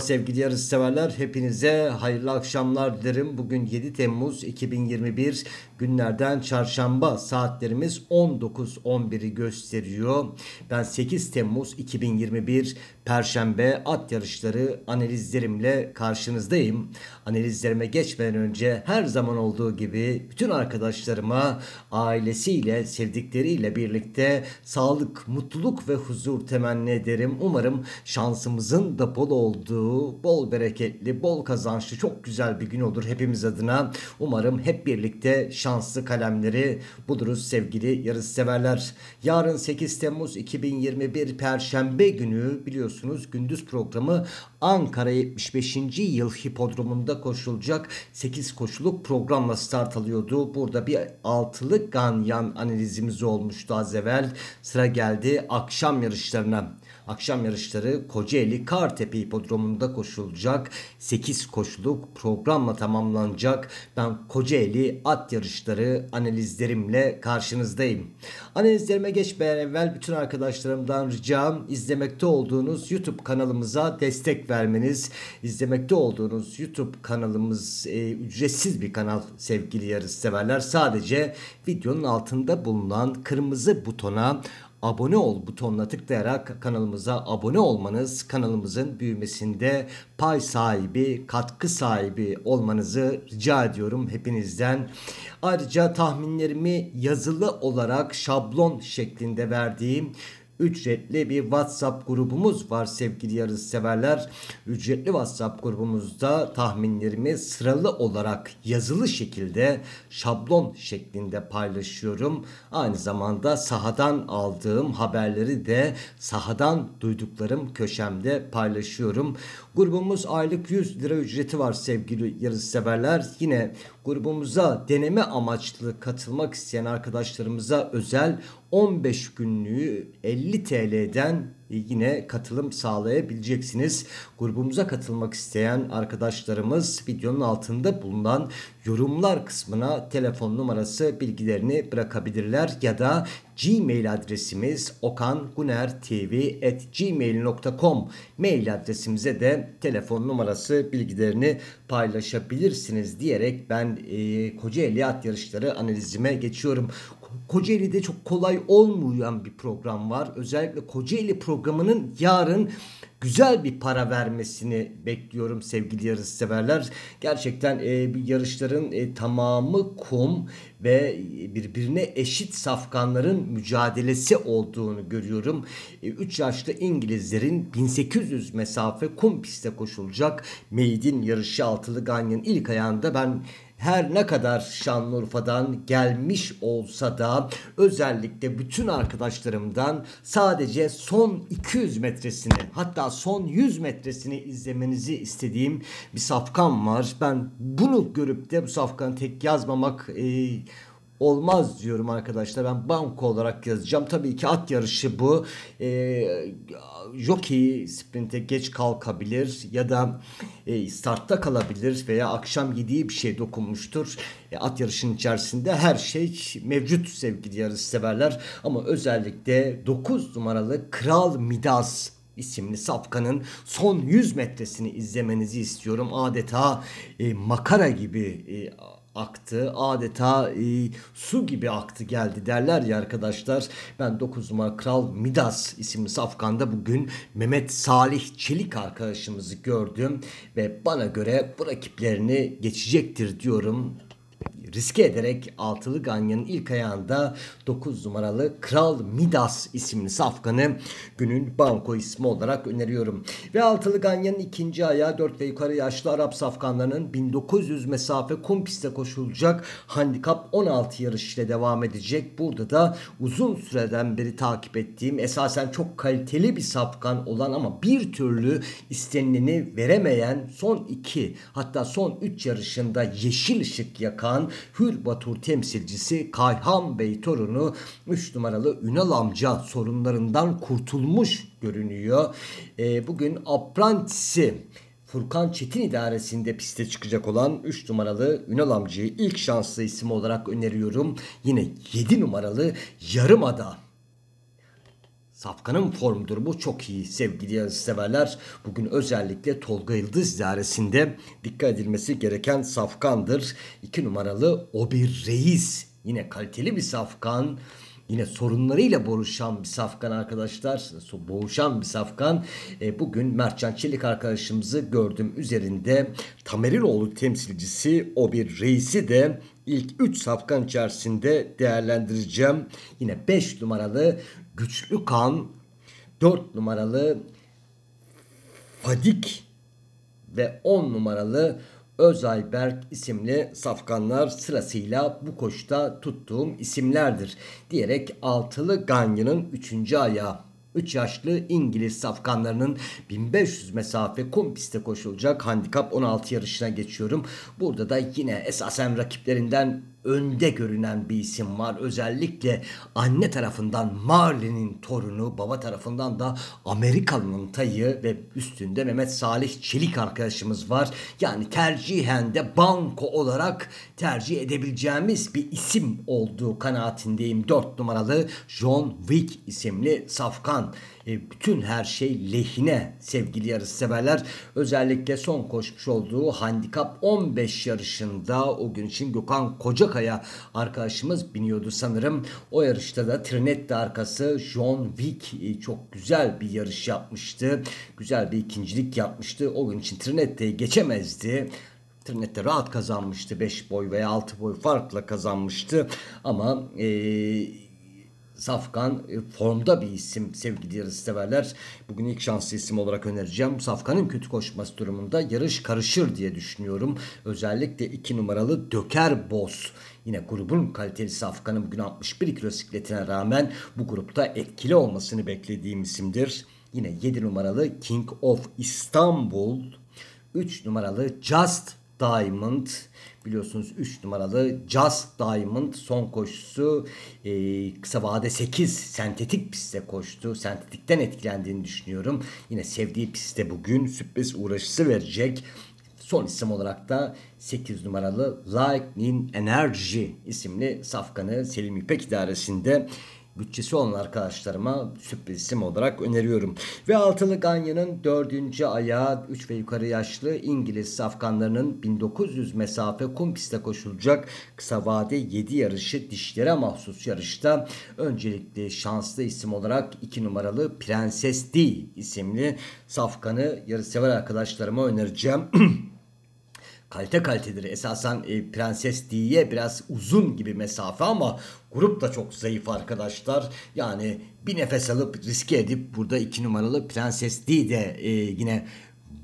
Sevgili yarış severler, hepinize hayırlı akşamlar dilerim. Bugün 7 Temmuz 2021 günlerden çarşamba, saatlerimiz 19.11'i gösteriyor. Ben 8 Temmuz 2021 Perşembe at yarışları analizlerimle karşınızdayım. Analizlerime geçmeden önce her zaman olduğu gibi bütün arkadaşlarıma ailesiyle, sevdikleriyle birlikte sağlık, mutluluk ve huzur temenni ederim. Umarım şansımızın da bol olduğu, bol bereketli, bol kazançlı çok güzel bir gün olur hepimiz adına. Umarım hep birlikte şanslı kalemleri buluruz sevgili yarışseverler. Yarın 8 Temmuz 2021 Perşembe günü biliyorsunuz gündüz programı Ankara 75. Yıl Hipodromu'nda koşulacak 8 koşuluk programla start alıyordu. Burada bir altılı ganyan analizimiz olmuştu az evvel. Sıra geldi akşam yarışlarına. Akşam yarışları Kocaeli Kartepe Hipodromu'nda koşulacak. 8 koşuluk programla tamamlanacak. Ben Kocaeli at yarışları analizlerimle karşınızdayım. Analizlerime geçmeden evvel bütün arkadaşlarımdan ricam izlemekte olduğunuz YouTube kanalımıza destek vermeniz. İzlemekte olduğunuz YouTube kanalımız ücretsiz bir kanal sevgili yarışseverler. Sadece videonun altında bulunan kırmızı butona abone ol butonuna tıklayarak kanalımıza abone olmanız, kanalımızın büyümesinde pay sahibi, katkı sahibi olmanızı rica ediyorum hepinizden. Ayrıca tahminlerimi yazılı olarak şablon şeklinde verdiğim ücretli bir WhatsApp grubumuz var sevgili yarışseverler. Ücretli WhatsApp grubumuzda tahminlerimi sıralı olarak yazılı şekilde, şablon şeklinde paylaşıyorum. Aynı zamanda sahadan aldığım haberleri de sahadan duyduklarım köşemde paylaşıyorum. Grubumuz aylık 100 lira ücreti var sevgili yarışseverler. Yine grubumuza deneme amaçlı katılmak isteyen arkadaşlarımıza özel 15 günlüğü 50 TL'den yine katılım sağlayabileceksiniz. Grubumuza katılmak isteyen arkadaşlarımız videonun altında bulunan yorumlar kısmına telefon numarası bilgilerini bırakabilirler ya da Gmail adresimiz okangunertv@gmail.com mail adresimize de telefon numarası bilgilerini paylaşabilirsiniz diyerek ben Kocaeli at yarışları analizime geçiyorum. Kocaeli'de çok kolay olmayan bir program var. Özellikle Kocaeli programının yarın güzel bir para vermesini bekliyorum sevgili yarışseverler. Gerçekten yarışların tamamı kum ve birbirine eşit safkanların mücadelesi olduğunu görüyorum. 3 yaşlı İngilizlerin 1800 mesafe kum pistte koşulacak maiden yarışı altılı ganyanın ilk ayağında ben her ne kadar Şanlıurfa'dan gelmiş olsa da özellikle bütün arkadaşlarımdan sadece son 200 metresini hatta son 100 metresini izlemenizi istediğim bir safkan var. Ben bunu görüp de bu safkanı tek yazmamak olmaz diyorum arkadaşlar. Ben banko olarak yazacağım. Tabii ki at yarışı bu. Jockey sprinte geç kalkabilir ya da startta kalabilir veya akşam yediği bir şey dokunmuştur. At yarışının içerisinde her şey mevcut sevgili yarışseverler. Ama özellikle 9 numaralı Kral Midas isimli safkanın son 100 metresini izlemenizi istiyorum. Adeta makara gibi aktı. Adeta su gibi aktı geldi derler ya arkadaşlar. Ben 9 numara Kral Midas isimli safkanda bugün Mehmet Salih Çelik arkadaşımızı gördüm ve bana göre bu rakiplerini geçecektir diyorum. Riske ederek altılı ganyanın ilk ayağında 9 numaralı Kral Midas isimli safkanı günün banko ismi olarak öneriyorum. Ve altılı ganyanın ikinci ayağı 4 ve yukarı yaşlı Arap safkanlarının 1900 mesafe kum pistte koşulacak handikap 16 yarışıyla devam edecek. Burada da uzun süreden beri takip ettiğim esasen çok kaliteli bir safkan olan ama bir türlü istenileni veremeyen son 2 hatta son 3 yarışında yeşil ışık yakan Hürbatur temsilcisi Kayhan Bey torunu 3 numaralı Ünal amca sorunlarından kurtulmuş görünüyor. Bugün aprantisi Furkan Çetin idaresinde piste çıkacak olan 3 numaralı Ünal amcayı ilk şanslı isim olarak öneriyorum. Yine 7 numaralı Yarımada Safkan'ın form durumu çok iyi sevgili yazıseverler. Bugün özellikle Tolga Yıldız ziyaretinde dikkat edilmesi gereken safkandır. 2 numaralı Obi Reis. Yine kaliteli bir safkan. Yine sorunlarıyla boğuşan bir safkan arkadaşlar. Boğuşan bir safkan. Bugün Mertcan Çelik arkadaşımızı gördüm üzerinde. Tameriloğlu temsilcisi Obi Reis'i de ilk 3 safkan içerisinde değerlendireceğim. Yine 5 numaralı Güçlü Kan, 4 numaralı Padik ve 10 numaralı Özayberk isimli safkanlar sırasıyla bu koşta tuttuğum isimlerdir diyerek altılı Ganyan'ın 3. ayağı 3 yaşlı İngiliz safkanlarının 1500 mesafe kum pistte koşulacak handikap 16 yarışına geçiyorum. Burada da yine esasen rakiplerinden önde görünen bir isim var. Özellikle anne tarafından Marlin'in torunu, baba tarafından da Amerikalı'nın tayı ve üstünde Mehmet Salih Çelik arkadaşımız var. Yani tercihen de banko olarak tercih edebileceğimiz bir isim olduğu kanaatindeyim. 4 numaralı John Wick isimli safkan. Bütün her şey lehine sevgili yarışseverler. Özellikle son koşmuş olduğu handikap 15 yarışında o gün için Gökhan Kocakaya arkadaşımız biniyordu sanırım. O yarışta da Trinette arkası John Wick çok güzel bir yarış yapmıştı. Güzel bir ikincilik yapmıştı. O gün için Trinette'yi geçemezdi. Trinette rahat kazanmıştı. 5 boy veya 6 boy farkla kazanmıştı. Ama safkan formda bir isim sevgili yarışseverler. Bugün ilk şanslı isim olarak önereceğim. Safkan'ın kötü koşması durumunda yarış karışır diye düşünüyorum. Özellikle 2 numaralı Döker Boz. Yine grubun kaliteli safkanın bugün 61 kilo sikletine rağmen bu grupta etkili olmasını beklediğim isimdir. Yine 7 numaralı King of İstanbul. 3 numaralı Just Diamond. Biliyorsunuz 3 numaralı Just Diamond son koşusu kısa vade 8 sentetik pistte koştu. Sentetikten etkilendiğini düşünüyorum. Yine sevdiği pistte bugün sürpriz uğraşısı verecek. Son isim olarak da 8 numaralı Lightning Energy isimli safkanı Selim İpek idaresinde bütçesi olan arkadaşlarıma sürpriz isim olarak öneriyorum. Ve altılı Ganyan'ın 4. ayağı 3 ve yukarı yaşlı İngiliz safkanlarının 1900 mesafe kum pistte koşulacak kısa vade 7 yarışı dişlere mahsus yarışta öncelikle şanslı isim olarak 2 numaralı Prenses D isimli safkanı yarışsever arkadaşlarıma önereceğim. Kalite kalitedir. Esasen Prenses D'ye biraz uzun gibi mesafe ama grup da çok zayıf arkadaşlar. Yani bir nefes alıp riske edip burada 2 numaralı Prenses D de yine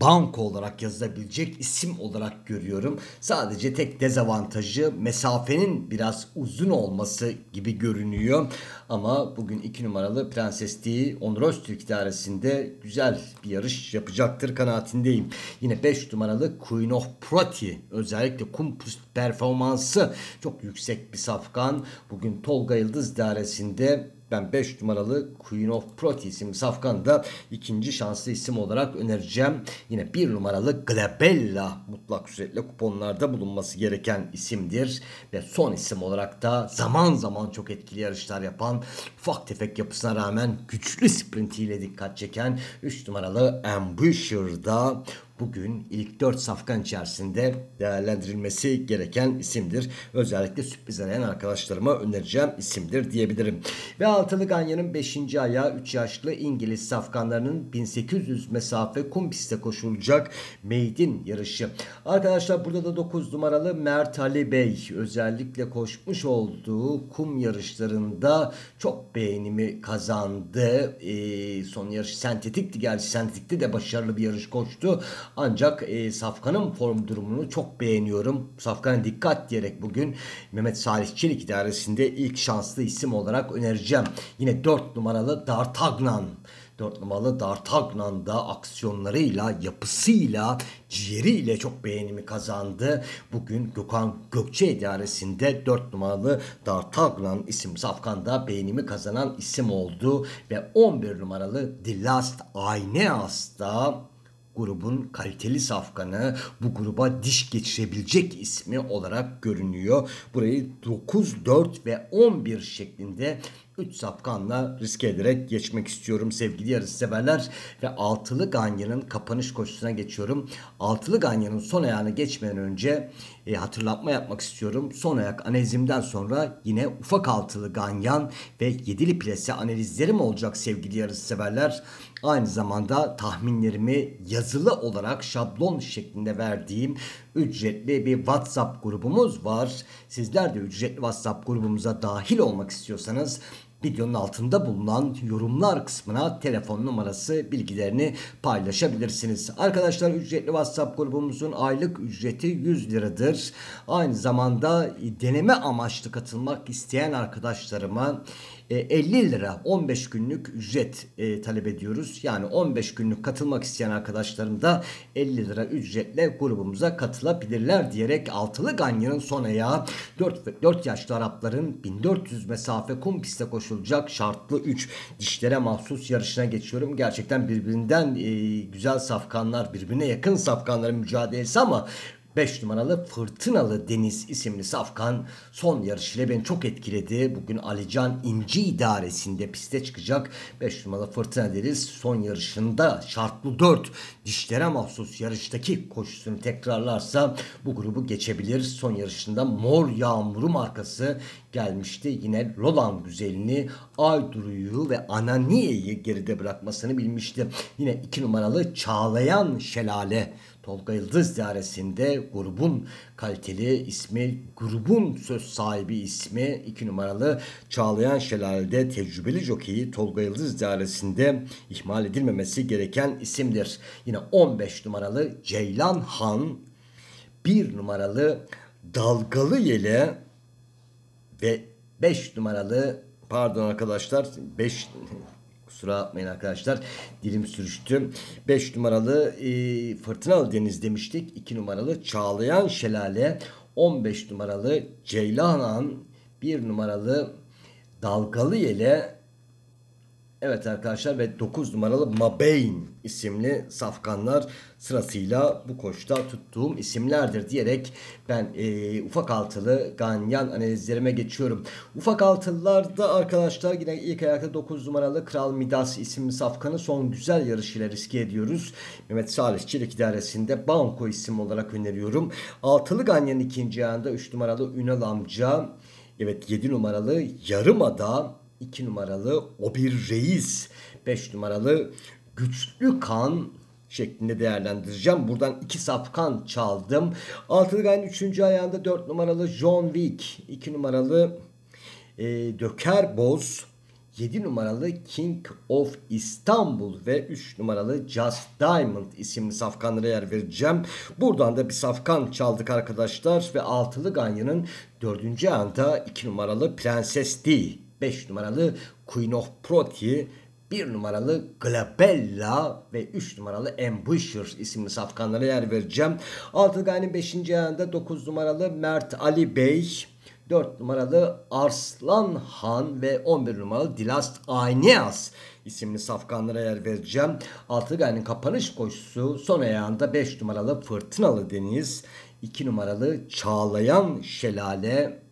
banko olarak yazılabilecek isim olarak görüyorum. Sadece tek dezavantajı mesafenin biraz uzun olması gibi görünüyor. Ama bugün 2 numaralı Prenses D Onur Öztürk idaresinde güzel bir yarış yapacaktır kanaatindeyim. Yine 5 numaralı Queen of Pretty. Özellikle kum pist performansı çok yüksek bir safkan. Bugün Tolga Yıldız idaresinde ben 5 numaralı Queen of Pretty isimli safkanı da ikinci şanslı isim olarak önereceğim. Yine 1 numaralı Glabella mutlak suretle kuponlarda bulunması gereken isimdir. Ve son isim olarak da zaman zaman çok etkili yarışlar yapan, ufak tefek yapısına rağmen güçlü sprintiyle dikkat çeken 3 numaralı Ambusher'da bugün ilk 4 safkan içerisinde değerlendirilmesi gereken isimdir. Özellikle sürpriz arayan arkadaşlarıma önereceğim isimdir diyebilirim. Ve altılı Ganyan'ın 5. ayağı 3 yaşlı İngiliz safkanlarının 1800 mesafe kum pistte koşulacak maiden yarışı. Arkadaşlar burada da 9 numaralı Mert Ali Bey özellikle koşmuş olduğu kum yarışlarında çok beğenimi kazandı. Son yarış sentetikti. Gerçi sentetikte de başarılı bir yarış koştu. Ancak safkanın form durumunu çok beğeniyorum. Safkan'a dikkat diyerek bugün Mehmet Salih Çelik idaresinde ilk şanslı isim olarak önereceğim. Yine 4 numaralı D'Artagnan. 4 numaralı D'Artagnan da aksiyonlarıyla, yapısıyla, ciğeriyle çok beğenimi kazandı. Bugün Gökhan Gökçe idaresinde 4 numaralı D'Artagnan isim safkanda beğenimi kazanan isim oldu. Ve 11 numaralı The Last Aeneas da grubun kaliteli safkanı, bu gruba diş geçirebilecek ismi olarak görünüyor. Burayı 9, 4 ve 11 şeklinde 3 safkanla riske ederek geçmek istiyorum sevgili yarışseverler. Ve altılı ganyanın kapanış koşusuna geçiyorum. Altılı ganyanın son ayağını geçmeden önce hatırlatma yapmak istiyorum. Son ayak analizimden sonra yine ufak altılı ganyan ve yedili plase analizlerim olacak sevgili yarışseverler. Aynı zamanda tahminlerimi yazılı olarak şablon şeklinde verdiğim ücretli bir WhatsApp grubumuz var. Sizler de ücretli WhatsApp grubumuza dahil olmak istiyorsanız videonun altında bulunan yorumlar kısmına telefon numarası bilgilerini paylaşabilirsiniz. Arkadaşlar, ücretli WhatsApp grubumuzun aylık ücreti 100 liradır. Aynı zamanda deneme amaçlı katılmak isteyen arkadaşlarıma 50 lira 15 günlük ücret talep ediyoruz. Yani 15 günlük katılmak isteyen arkadaşlarım da 50 lira ücretle grubumuza katılabilirler diyerek altılı ganyanın son ayağı 4 yaşlı Arapların 1400 mesafe kum pistte koşulacak şartlı 3 dişlere mahsus yarışına geçiyorum. Gerçekten birbirinden güzel safkanlar, birbirine yakın safkanların mücadelesi ama 5 numaralı Fırtınalı Deniz isimli safkan son yarışıyla beni çok etkiledi. Bugün Alican İnci idaresinde piste çıkacak. 5 numaralı Fırtınalı Deniz son yarışında şartlı 4 dişlere mahsus yarıştaki koşusunu tekrarlarsa bu grubu geçebilir. Son yarışında Mor Yağmuru markası gelmişti. Yine Roland Güzelini, Ayduru'yu ve Ananiye'yi geride bırakmasını bilmişti. Yine 2 numaralı Çağlayan Şelale, Tolga Yıldız dairesinde grubun kaliteli ismi, grubun söz sahibi ismi 2 numaralı Çağlayan Şelale'de tecrübeli jokeyi Tolga Yıldız dairesinde ihmal edilmemesi gereken isimdir. Yine 15 numaralı Ceylan Han, 1 numaralı Dalgalı Yele ve 5 numaralı, pardon arkadaşlar, 5 kusura atmayın arkadaşlar, dilim sürüştü. 5 numaralı Fırtınalı Deniz demiştik. 2 numaralı Çağlayan Şelale, 15 numaralı Ceylan Han, 1 numaralı Dalgalı Yele. Evet arkadaşlar, ve 9 numaralı Mabeyn isimli safkanlar sırasıyla bu koşta tuttuğum isimlerdir diyerek ben ufak altılı ganyan analizlerime geçiyorum. Ufak altılılarda arkadaşlar yine ilk ayakta 9 numaralı Kral Midas isimli safkanı son güzel yarışıyla riske ediyoruz. Mehmet Salih Çelik idaresinde Banko isim olarak öneriyorum. Altılı ganyanın ikinci ayağında 3 numaralı Ünal amca. Evet, 7 numaralı Yarımada, 2 numaralı Obi Reis, 5 numaralı Güçlü Kan şeklinde değerlendireceğim. Buradan 2 safkan çaldım. Altılı ganyanın 3. ayağında 4 numaralı John Wick, 2 numaralı Döker Boz, 7 numaralı King of İstanbul ve 3 numaralı Just Diamond isimli safkanlara yer vereceğim. Buradan da bir safkan çaldık arkadaşlar ve altılı ganyanın 4. ayağında 2 numaralı Prenses D, 5 numaralı Queen of Pretty, 1 numaralı Glabella ve 3 numaralı Ambusher isimli safkanlara yer vereceğim. Altılı ganyanın 5. ayağında 9 numaralı Mert Ali Bey, 4 numaralı Arslan Han ve 11 numaralı Dilast Aynias isimli safkanlara yer vereceğim. Altılı ganyanın kapanış koşusu son ayağında 5 numaralı Fırtınalı Deniz, 2 numaralı Çağlayan Şelale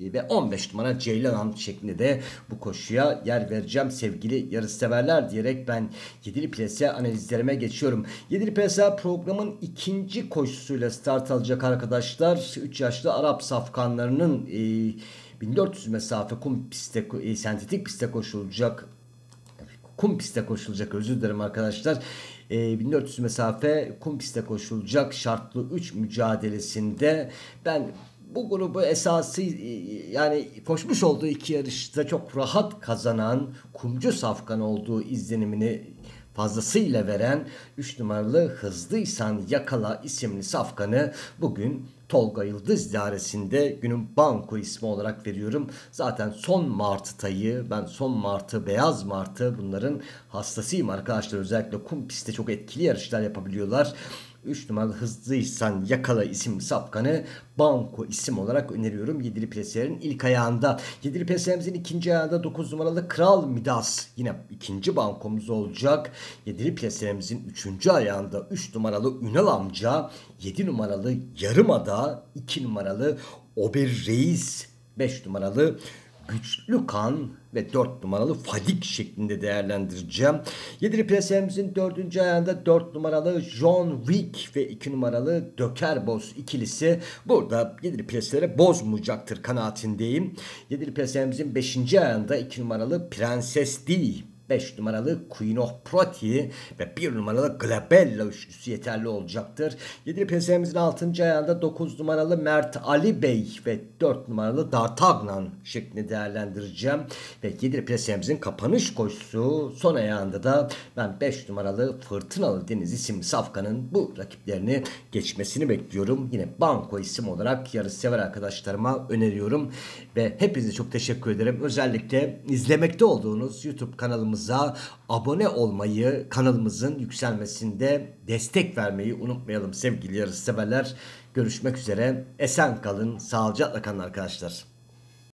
ve 15 numara Ceylan Han şeklinde de bu koşuya yer vereceğim sevgili yarışseverler diyerek ben yedili plase analizlerime geçiyorum. Yedili plase programın ikinci koşusuyla start alacak arkadaşlar. 3 yaşlı Arap safkanlarının 1400 mesafe kum pistte, sentetik pistte koşulacak, kum pistte koşulacak, özür dilerim arkadaşlar. 1400 mesafe kum pistte koşulacak şartlı 3 mücadelesinde ben bu grubu esası, yani koşmuş olduğu 2 yarışta çok rahat kazanan, kumcu safkan olduğu izlenimini fazlasıyla veren 3 numaralı Hızlıysan Yakala isimli safkanı bugün Tolga Yıldız idaresinde günün Banko ismi olarak veriyorum. Zaten son Mart'tayı, ben son Mart'ı, beyaz Mart'ı bunların hastasıyım arkadaşlar. Özellikle kum pistte çok etkili yarışlar yapabiliyorlar. 3 numaralı Hızlıysan Yakala isimli sapkanı banko isim olarak öneriyorum. Yedili Presiyer'in ilk ayağında. Yedili Presiyer'imizin ikinci ayağında 9 numaralı Kral Midas. Yine ikinci bankomuz olacak. Yedili Presiyer'imizin üçüncü ayağında 3 numaralı Ünal amca. 7 numaralı Yarımada. 2 numaralı Obi Reis. 5 numaralı Güçlü Kan ve 4 numaralı Padik şeklinde değerlendireceğim. 7'li preserimizin 4. ayağında 4 numaralı John Wick ve 2 numaralı Döker Boz ikilisi burada 7'li preselere bozmayacaktır kanaatindeyim. 7'li preserimizin 5. ayağında 2 numaralı Prenses D, 5 numaralı Queen of Pretty ve 1 numaralı Glabella üçlüsü yeterli olacaktır. 7'li preserimizin 6. ayağında 9 numaralı Mert Ali Bey ve 4 numaralı D'Artagnan şeklinde değerlendireceğim. Ve 7'li preserimizin kapanış koşusu son ayağında da ben 5 numaralı Fırtınalı Deniz isimli safkanın bu rakiplerini geçmesini bekliyorum. Yine banko isim olarak yarışsever arkadaşlarıma öneriyorum. Ve hepinize çok teşekkür ederim. Özellikle izlemekte olduğunuz YouTube kanalımız abone olmayı, kanalımızın yükselmesinde destek vermeyi unutmayalım sevgili yarışseverler. Görüşmek üzere. Esen kalın, sağlıcakla kalın arkadaşlar.